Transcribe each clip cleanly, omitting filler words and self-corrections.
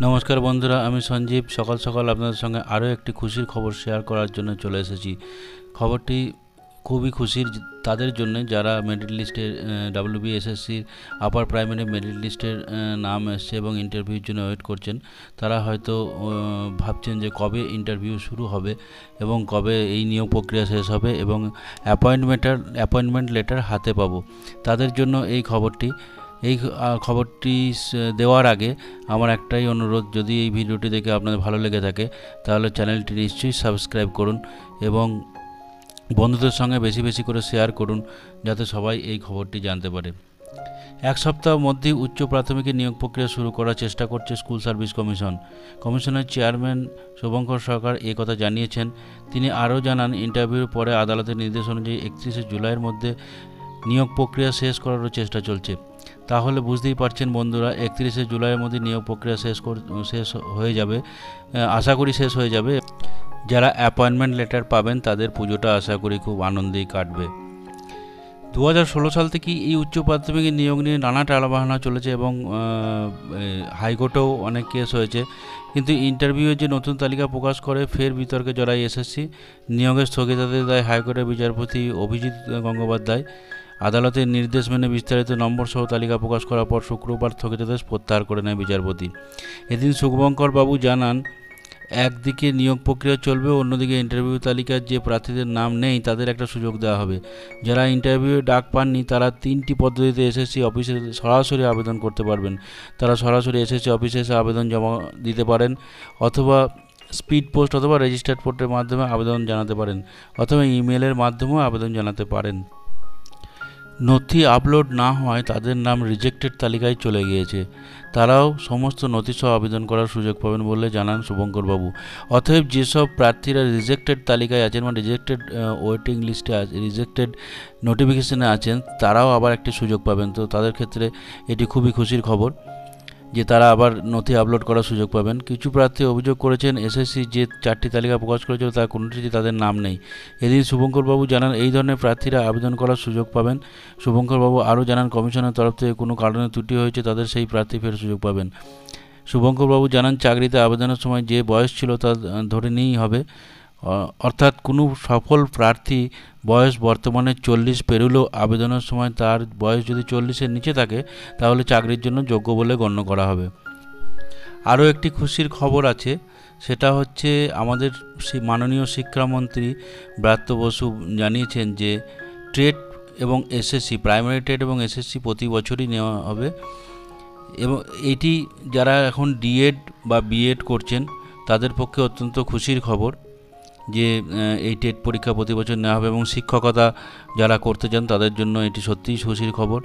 नमस्कार बंधुरा आमी संजीव सकाल सकाल आपनादेर संगे आरो एकटी खुशिर खबर शेयर करार जोन्नो चले एसेछि। खबरटी खूबई खुशिर तादेर जोन्नो जारा मेरिट लिस्टे डब्ल्यूबीएसएससी अपार प्राइमारि मेरिट लिस्टेर नाम एसेछे एबं इंटरभिउर जोन्नो ओयेट करछेन। तारा हयतो भाबछेन जे कबे इंटरभिउ शुरू होबे एबं कबे एई नियोग प्रक्रिया शेष होबे एबं अपॉइंटमेंट लेटर हाते पाबो। तादेर जोन्नो एई खबरटी এই খবরটি দেওয়ার আগে আমার একটাই অনুরোধ, যদি এই ভিডিওটি দেখে আপনাদের ভালো লেগে থাকে তাহলে চ্যানেলটি নিশ্চয়ই সাবস্ক্রাইব করুন এবং বন্ধুদের সঙ্গে বেশি বেশি করে শেয়ার করুন যাতে সবাই এই খবরটি জানতে পারে। এক সপ্তাহের মধ্যে উচ্চ প্রাথমিক নিয়োগ প্রক্রিয়া শুরু করার চেষ্টা করছে স্কুল সার্ভিস কমিশন। কমিশনের চেয়ারম্যান শুভঙ্কর সরকার এই কথা জানিয়েছেন। তিনি আরও জানান, ইন্টারভিউর পরে আদালতের নির্দেশ অনুযায়ী ৩১শে জুলাইয়ের মধ্যে নিয়োগ প্রক্রিয়া শেষ করারও চেষ্টা চলছে। তাহলে বুঝতেই পারছেন বন্ধুরা, ৩১শে জুলাইয়ের মধ্যে নিয়োগ প্রক্রিয়া শেষ হয়ে যাবে, আশা করি শেষ হয়ে যাবে। যারা অ্যাপয়েন্টমেন্ট লেটার পাবেন তাদের পুজোটা আশা করি খুব আনন্দেই কাটবে। 2016 সাল থেকে এই উচ্চ প্রাথমিক নিয়োগ নিয়ে নানা টালবাহানা চলেছে এবং হাইকোর্টেও অনেক কেস হয়েছে, কিন্তু ইন্টারভিউয়ের যে নতুন তালিকা প্রকাশ করে ফের বিতর্কে জড়ায় এসএসসি। নিয়োগের স্থগিতাদেশ দেয় হাইকোর্টের বিচারপতি অভিজিৎ গঙ্গোপাধ্যায়। আদালতের নির্দেশ মেনে বিস্তারিত নম্বর সহ তালিকা প্রকাশ করার পর শুক্রবার স্থগিতাদেশ প্রত্যাহার করে নেয় বিচারপতি। এদিন শুভঙ্কর বাবু জানান, একদিকে নিয়োগ প্রক্রিয়া চলবে, অন্যদিকে ইন্টারভিউ তালিকার যে প্রার্থীদের নাম নেই তাদের একটা সুযোগ দেওয়া হবে। যারা ইন্টারভিউয়ে ডাক পাননি তারা 3টি পদ্ধতিতে এসএসসি অফিসে সরাসরি আবেদন করতে পারবেন। তারা সরাসরি এসএসসি অফিসে এসে আবেদন জমা দিতে পারেন, অথবা স্পিড পোস্ট অথবা রেজিস্টার্ড পোর্টের মাধ্যমে আবেদন জানাতে পারেন, অথবা ইমেলের মাধ্যমেও আবেদন জানাতে পারেন। নথি আপলোড না হয় তাদের নাম রিজেক্টেড তালিকায় চলে গিয়েছে, তারাও সমস্ত নথিসহ আবেদন করার সুযোগ পাবেন বলে জানান শুভঙ্করবাবু। অতএব যেসব প্রার্থীরা রিজেক্টেড তালিকায় আছেন বা রিজেক্টেড ওয়েটিং লিস্টে রিজেক্টেড নোটিফিকেশানে আছেন তারাও আবার একটি সুযোগ পাবেন। তো তাদের ক্ষেত্রে এটি খুবই খুশির খবর যে তারা আবার নথি আপলোড করার সুযোগ পাবেন। কিছু প্রার্থী অভিযোগ করেছেন এসএসসি যে 4টি তালিকা প্রকাশ করেছিল তার কোনোটিতে তাদের নাম নেই। এদিন শুভঙ্করবাবু জানান এই ধরনের প্রার্থীরা আবেদন করার সুযোগ পাবেন। শুভঙ্করবাবু আরও জানান, কমিশনের তরফ থেকে কোনো কারণে ত্রুটি হয়েছে তাদের সেই প্রার্থী ফের সুযোগ পাবেন। শুভঙ্করবাবু জানান, চাকরিতে আবেদনের সময় যে বয়স ছিল তা ধরে নিয়েই হবে, অর্থাৎ কোনো সফল প্রার্থী বয়স বর্তমানে 40 পেরুলেও আবেদনের সময় তার বয়স যদি 40-এর নিচে থাকে তাহলে চাকরির জন্য যোগ্য বলে গণ্য করা হবে। আরও একটি খুশির খবর আছে, সেটা হচ্ছে আমাদের মাননীয় শিক্ষামন্ত্রী ব্রাত্য বসু জানিয়েছেন যে টেট এবং এসএসসি প্রাইমারি টেট এবং এসএসসি প্রতি বছরই নেওয়া হবে এবং এটি যারা এখন ডিএড বা বিএড করছেন তাদের পক্ষে অত্যন্ত খুশির খবর যে এই টেট পরীক্ষা প্রতি বছর নেওয়া হবে এবং শিক্ষকতা যারা করতে চান তাদের জন্য এটি সত্যিই খুশির খবর।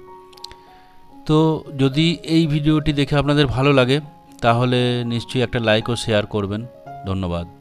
তো যদি এই ভিডিওটি দেখে আপনাদের ভালো লাগে তাহলে নিশ্চয়ই একটা লাইক ও শেয়ার করবেন। ধন্যবাদ।